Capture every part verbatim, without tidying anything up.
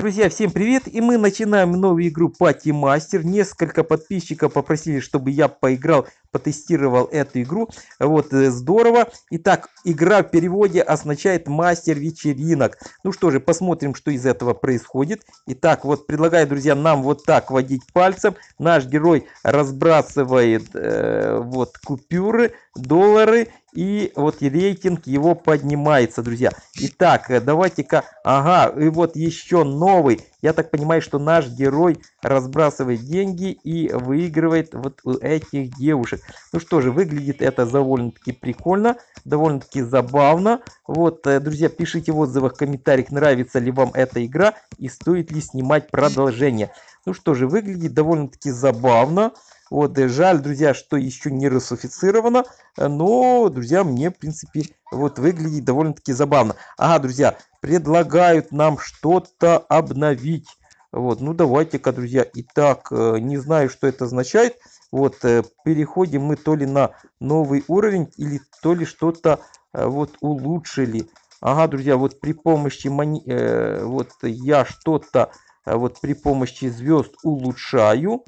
Друзья, всем привет! И мы начинаем новую игру Pati Master. Несколько подписчиков попросили, чтобы я поиграл, потестировал эту игру. Вот, здорово. Итак, игра в переводе означает мастер вечеринок. Ну что же, посмотрим, что из этого происходит. Итак, вот предлагаю, друзья, нам вот так водить пальцем. Наш герой разбрасывает э, вот купюры, доллары. И вот и рейтинг его поднимается, друзья. Итак, давайте-ка... Ага, и вот еще новый. Я так понимаю, что наш герой разбрасывает деньги и выигрывает вот у этих девушек. Ну что же, выглядит это довольно-таки прикольно, довольно-таки забавно. Вот, друзья, пишите в отзывах, в комментариях, нравится ли вам эта игра и стоит ли снимать продолжение. Ну что же, выглядит довольно-таки забавно. Вот, жаль, друзья, что еще не русифицировано, но, друзья, мне, в принципе, вот выглядит довольно-таки забавно. Ага, друзья, предлагают нам что-то обновить. Вот, ну давайте-ка, друзья, итак, не знаю, что это означает. Вот, переходим мы то ли на новый уровень, или то ли что-то вот улучшили. Ага, друзья, вот при помощи мани... вот я что-то вот при помощи звезд улучшаю.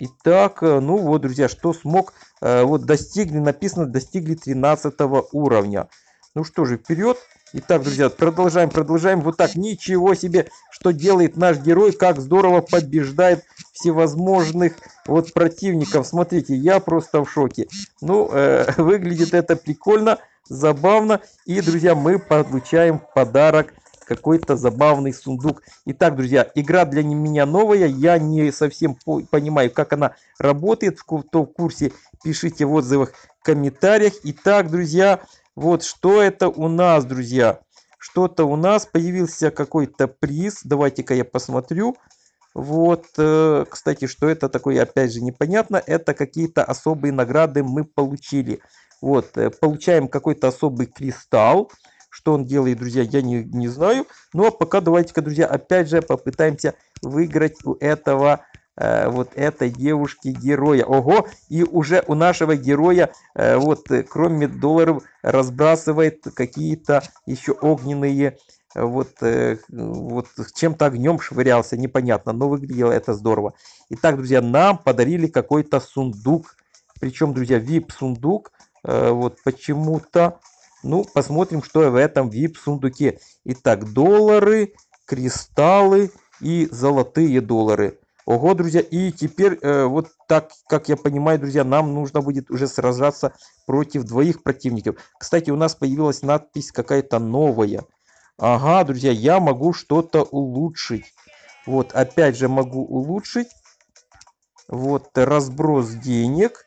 Итак, ну вот, друзья, что смог, вот достигли, написано, достигли тринадцатого уровня. Ну что же, вперед. Итак, друзья, продолжаем, продолжаем. Вот так, ничего себе, что делает наш герой, как здорово побеждает всевозможных вот противников. Смотрите, я просто в шоке. Ну, э, выглядит это прикольно, забавно. И, друзья, мы получаем подарок. Какой-то забавный сундук. Итак, друзья, игра для меня новая. Я не совсем понимаю, как она работает. Кто в курсе, пишите в отзывах, в комментариях. Итак, друзья, вот что это у нас, друзья. Что-то у нас. Появился какой-то приз. Давайте-ка я посмотрю. Вот, кстати, что это такое, опять же, непонятно. Это какие-то особые награды мы получили. Вот, получаем какой-то особый кристалл. Что он делает, друзья, я не, не знаю. Ну, а пока давайте-ка, друзья, опять же попытаемся выиграть у этого, э, вот этой девушки-героя. Ого! И уже у нашего героя, э, вот, кроме долларов, разбрасывает какие-то еще огненные, э, вот, э, вот чем-то огнем швырялся, непонятно. Но выглядело это здорово. Итак, друзья, нам подарили какой-то сундук. Причем, друзья, ви ай пи-сундук. Э, вот, почему-то... Ну, посмотрим, что в этом ви ай пи-сундуке. Итак, доллары, кристаллы и золотые доллары. Ого, друзья, и теперь, э, вот так, как я понимаю, друзья, нам нужно будет уже сражаться против двоих противников. Кстати, у нас появилась надпись какая-то новая. Ага, друзья, я могу что-то улучшить. Вот, опять же могу улучшить. Вот, разброс денег.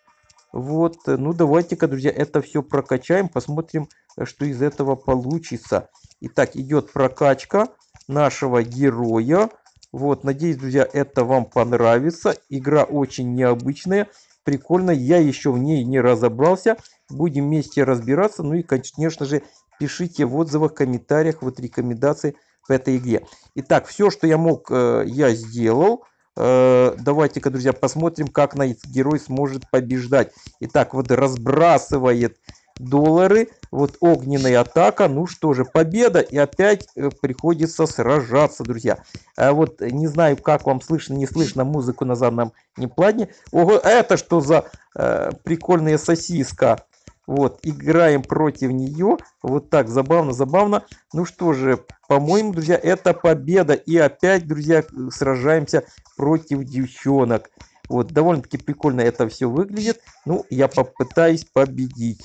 Вот, ну давайте-ка, друзья, это все прокачаем, посмотрим, что из этого получится. Итак, идет прокачка нашего героя. Вот, надеюсь, друзья, это вам понравится. Игра очень необычная, прикольная. Я еще в ней не разобрался. Будем вместе разбираться. Ну и, конечно же, пишите в отзывах, в комментариях вот рекомендации в этой игре. Итак, все, что я мог, я сделал. Давайте-ка, друзья, посмотрим, как наш герой сможет побеждать. Итак, вот разбрасывает доллары. Вот огненная атака. Ну что же, победа. И опять приходится сражаться, друзья. А вот не знаю, как вам слышно, не слышно музыку на заднем плане. Ого, это что за э, прикольная сосиска? Вот, играем против нее. Вот так, забавно, забавно. Ну что же, по-моему, друзья, это победа. И опять, друзья, сражаемся против девчонок. Вот, довольно-таки прикольно это все выглядит. Ну, я попытаюсь победить.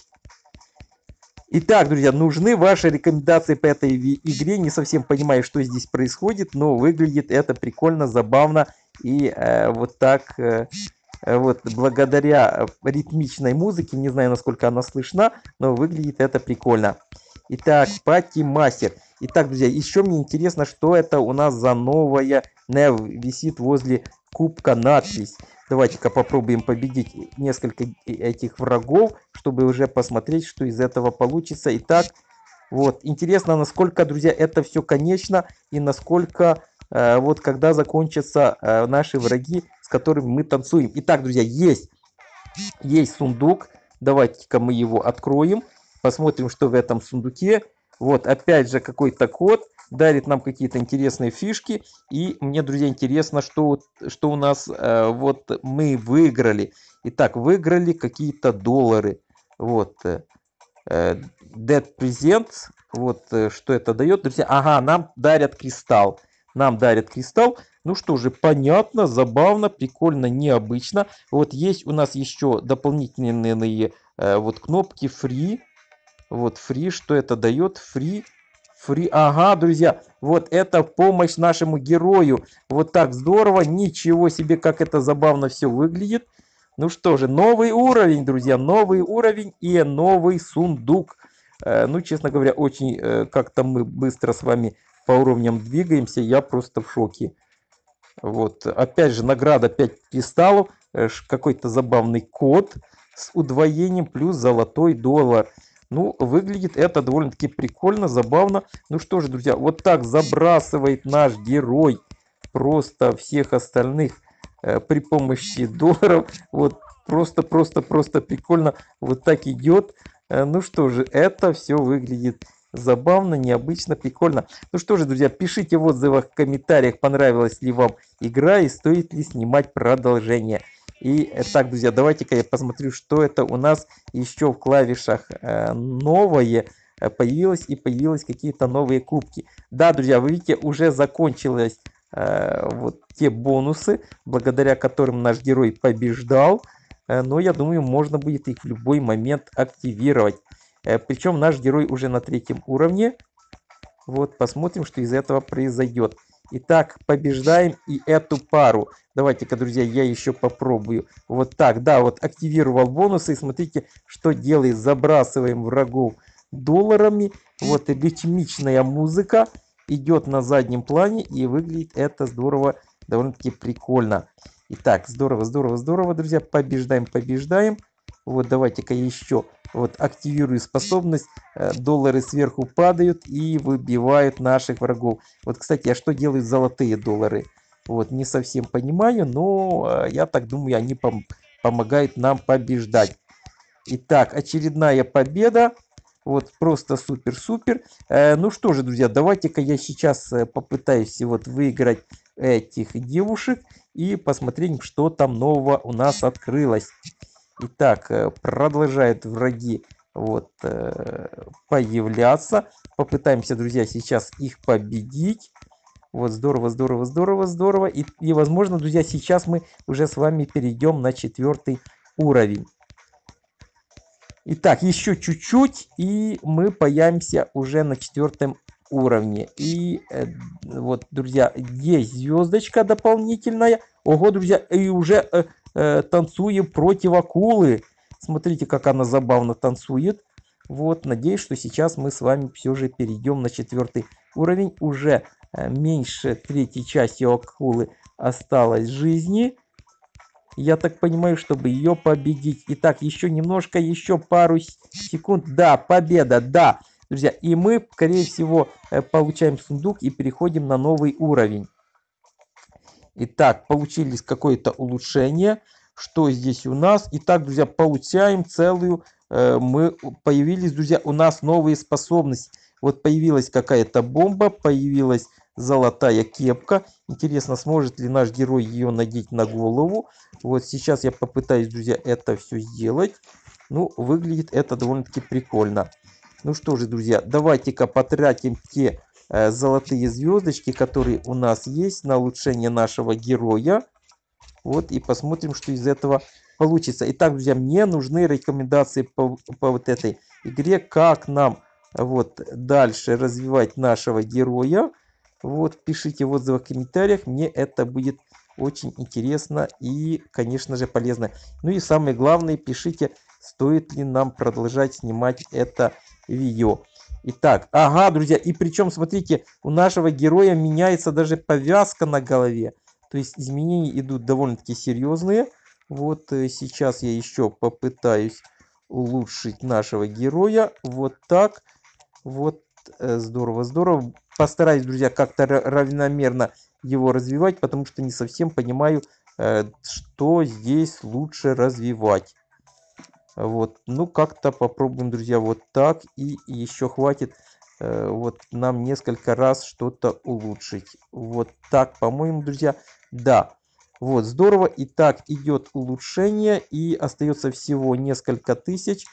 Итак, друзья, нужны ваши рекомендации по этой игре. Не совсем понимаю, что здесь происходит, но выглядит это прикольно, забавно. И э, вот так... Э, Вот, благодаря ритмичной музыке, не знаю, насколько она слышна, но выглядит это прикольно. Итак, Pati Master. Итак, друзья, еще мне интересно, что это у нас за новая нев висит возле кубка надпись. Давайте-ка попробуем победить несколько этих врагов, чтобы уже посмотреть, что из этого получится. Итак, вот, интересно, насколько, друзья, это все конечно и насколько... Вот когда закончатся наши враги, с которыми мы танцуем. Итак, друзья, есть, есть сундук. Давайте-ка мы его откроем. Посмотрим, что в этом сундуке. Вот, опять же, какой-то код, дарит нам какие-то интересные фишки. И мне, друзья, интересно, что, что у нас э, вот мы выиграли. Итак, выиграли какие-то доллары. Вот. Э, Dead Present. Вот э, что это дает, друзья. Ага, нам дарят кристалл. Нам дарят кристалл. Ну что же, понятно, забавно, прикольно, необычно. Вот есть у нас еще дополнительные э, вот кнопки Free. Вот Free, что это дает? Free. Фри. Ага, друзья, вот это помощь нашему герою. Вот так здорово, ничего себе, как это забавно все выглядит. Ну что же, новый уровень, друзья, новый уровень и новый сундук. Э, ну, честно говоря, очень э, как-то мы быстро с вами по уровням двигаемся, я просто в шоке. Вот, опять же, награда пять кристаллов, э, какой-то забавный код с удвоением плюс золотой доллар. Ну, выглядит это довольно-таки прикольно, забавно. Ну что же, друзья, вот так забрасывает наш герой просто всех остальных э, при помощи долларов. Вот просто-просто-просто прикольно вот так идет. Э, ну что же, это все выглядит забавно, необычно, прикольно. Ну что же, друзья, пишите в отзывах, в комментариях, понравилась ли вам игра и стоит ли снимать продолжение. И так, друзья, давайте-ка я посмотрю, что это у нас еще в клавишах новое появилось. И появились какие-то новые кубки. Да, друзья, вы видите, уже закончились э, вот те бонусы, благодаря которым наш герой побеждал. Но я думаю, можно будет их в любой момент активировать. Причем наш герой уже на третьем уровне. Вот, посмотрим, что из этого произойдет. Итак, побеждаем и эту пару. Давайте-ка, друзья, я еще попробую. Вот так, да, вот активировал бонусы. И смотрите, что делает. Забрасываем врагов долларами. Вот ритмичная музыка идет на заднем плане. И выглядит это здорово, довольно-таки прикольно. Итак, здорово, здорово, здорово, друзья. Побеждаем, побеждаем. Вот давайте-ка еще вот активирую способность. Доллары сверху падают и выбивают наших врагов. Вот, кстати, а что делают золотые доллары? Вот, не совсем понимаю, но я так думаю, они пом- помогают нам побеждать. Итак, очередная победа. Вот, просто супер-супер. Э, ну что же, друзья, давайте-ка я сейчас попытаюсь вот выиграть этих девушек и посмотреть, что там нового у нас открылось. Итак, продолжают враги вот появляться. Попытаемся, друзья, сейчас их победить. Вот здорово, здорово, здорово, здорово. И, и возможно, друзья, сейчас мы уже с вами перейдем на четвертый уровень. Итак, еще чуть-чуть, и мы появимся уже на четвертом уровне. И э, вот, друзья, есть звездочка дополнительная. Ого, друзья, и уже... Э, танцуем против акулы. Смотрите, как она забавно танцует. Вот, надеюсь, что сейчас мы с вами все же перейдем на четвертый уровень. Уже меньше третьей части акулы осталось жизни. Я так понимаю, чтобы ее победить. Итак, еще немножко, еще пару секунд. Да, победа, да. Друзья, и мы, скорее всего, получаем сундук и переходим на новый уровень. Итак, получились какое-то улучшение. Что здесь у нас? Итак, друзья, получаем целую... Э, мы появились, друзья, у нас новые способности. Вот появилась какая-то бомба, появилась золотая кепка. Интересно, сможет ли наш герой ее надеть на голову. Вот сейчас я попытаюсь, друзья, это все сделать. Ну, выглядит это довольно-таки прикольно. Ну что же, друзья, давайте-ка потратим те... золотые звездочки, которые у нас есть, на улучшение нашего героя. Вот и посмотрим, что из этого получится. Итак, друзья, мне нужны рекомендации по, по вот этой игре, как нам вот дальше развивать нашего героя. Вот, пишите в отзывах, в комментариях, мне это будет очень интересно и, конечно же, полезно. Ну и самое главное, пишите, стоит ли нам продолжать снимать это видео. Итак, ага, друзья, и причем, смотрите, у нашего героя меняется даже повязка на голове. То есть изменения идут довольно-таки серьезные. Вот сейчас я еще попытаюсь улучшить нашего героя. Вот так. Вот здорово, здорово. Постараюсь, друзья, как-то равномерно его развивать, потому что не совсем понимаю, что здесь лучше развивать. Вот, ну как-то попробуем, друзья, вот так. И еще хватит вот нам несколько раз что-то улучшить. Вот так, по-моему, друзья. Да, вот здорово. И так идет улучшение, и остается всего несколько тысяч,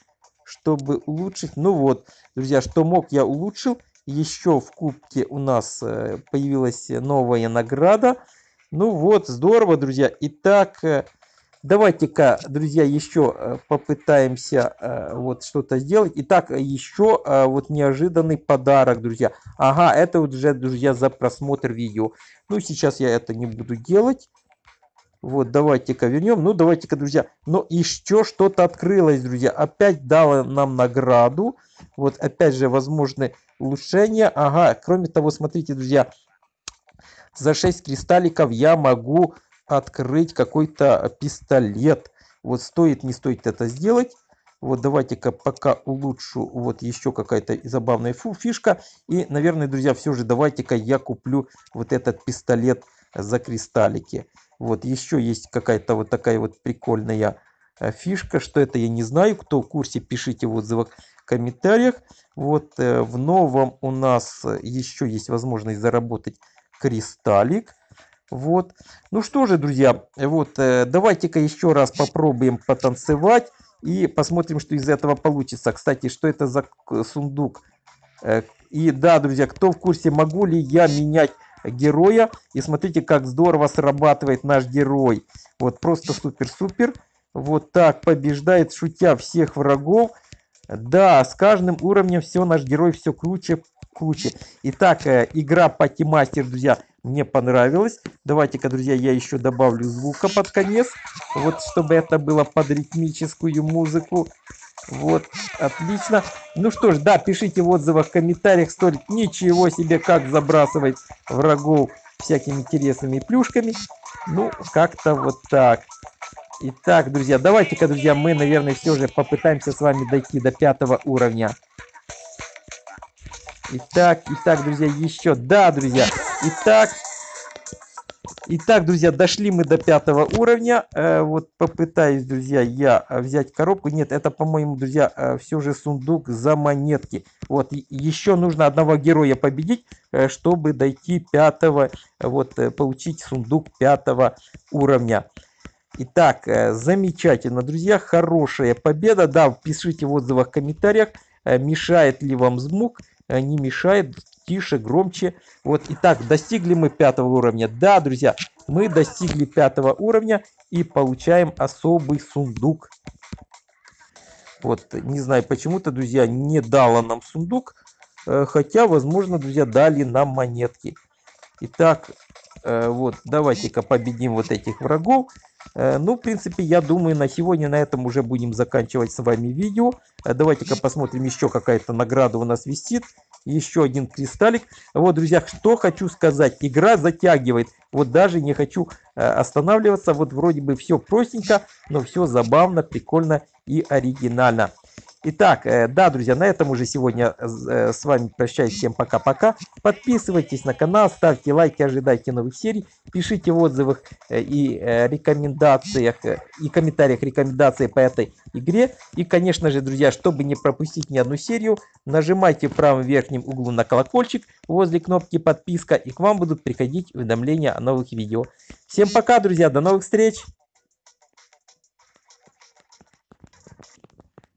чтобы улучшить. Ну вот, друзья, что мог, я улучшил. Еще в кубке у нас появилась новая награда. Ну вот, здорово, друзья. Итак, давайте-ка, друзья, еще попытаемся вот что-то сделать. Итак, еще вот неожиданный подарок, друзья. Ага, это вот уже, друзья, за просмотр видео. Ну, сейчас я это не буду делать. Вот, давайте-ка вернем. Ну, давайте-ка, друзья. Ну, еще что-то открылось, друзья. Опять дала нам награду. Вот, опять же, возможны улучшения. Ага, кроме того, смотрите, друзья, за шесть кристалликов я могу открыть какой-то пистолет. Вот стоит, не стоит это сделать. Вот давайте-ка пока улучшу. Вот еще какая-то забавная фу фишка. И, наверное, друзья, все же давайте-ка я куплю вот этот пистолет за кристаллики. Вот еще есть какая-то вот такая вот прикольная фишка. Что это, я не знаю. Кто в курсе, пишите в отзывах, в комментариях. Вот в новом у нас еще есть возможность заработать кристаллик. Вот. Ну что же, друзья, вот э, давайте-ка еще раз попробуем потанцевать и посмотрим, что из этого получится. Кстати, что это за сундук? Э, и да, друзья, кто в курсе, могу ли я менять героя? И смотрите, как здорово срабатывает наш герой. Вот просто супер-супер. Вот так побеждает, шутя, всех врагов. Да, с каждым уровнем все, наш герой все круче, круче. Итак, э, игра Пати Master, друзья, мне понравилось. Давайте-ка, друзья, я еще добавлю звука под конец. Вот, чтобы это было под ритмическую музыку. Вот, отлично. Ну что ж, да, пишите в отзывах, в комментариях. Столь ничего себе, как забрасывать врагов всякими интересными плюшками. Ну, как-то вот так. Итак, друзья, давайте-ка, друзья, мы, наверное, все же попытаемся с вами дойти до пятого уровня. Итак, итак, друзья, еще. Да, друзья. Итак, итак, друзья, дошли мы до пятого уровня. Э, вот попытаюсь, друзья, я взять коробку. Нет, это, по-моему, друзья, все же сундук за монетки. Вот, еще нужно одного героя победить, чтобы дойти пятого, вот, получить сундук пятого уровня. Итак, замечательно, друзья, хорошая победа. Да, пишите в отзывах, в комментариях, мешает ли вам звук, не мешает. Тише, громче. Вот, итак, достигли мы пятого уровня. Да, друзья, мы достигли пятого уровня и получаем особый сундук. Вот, не знаю, почему-то, друзья, не дала нам сундук. Хотя, возможно, друзья, дали нам монетки. Итак, вот, давайте-ка победим вот этих врагов. Ну, в принципе, я думаю, на сегодня на этом уже будем заканчивать с вами видео. Давайте-ка посмотрим, еще какая-то награда у нас висит. Еще один кристаллик. Вот, друзья, что хочу сказать. Игра затягивает. Вот даже не хочу останавливаться. Вот вроде бы все простенько, но все забавно, прикольно и оригинально. Итак, да, друзья, на этом уже сегодня с вами прощаюсь. Всем пока-пока. Подписывайтесь на канал, ставьте лайки, ожидайте новых серий. Пишите в отзывах и рекомендациях, и комментариях рекомендации по этой игре. И, конечно же, друзья, чтобы не пропустить ни одну серию, нажимайте в правом верхнем углу на колокольчик возле кнопки подписка, и к вам будут приходить уведомления о новых видео. Всем пока, друзья, до новых встреч!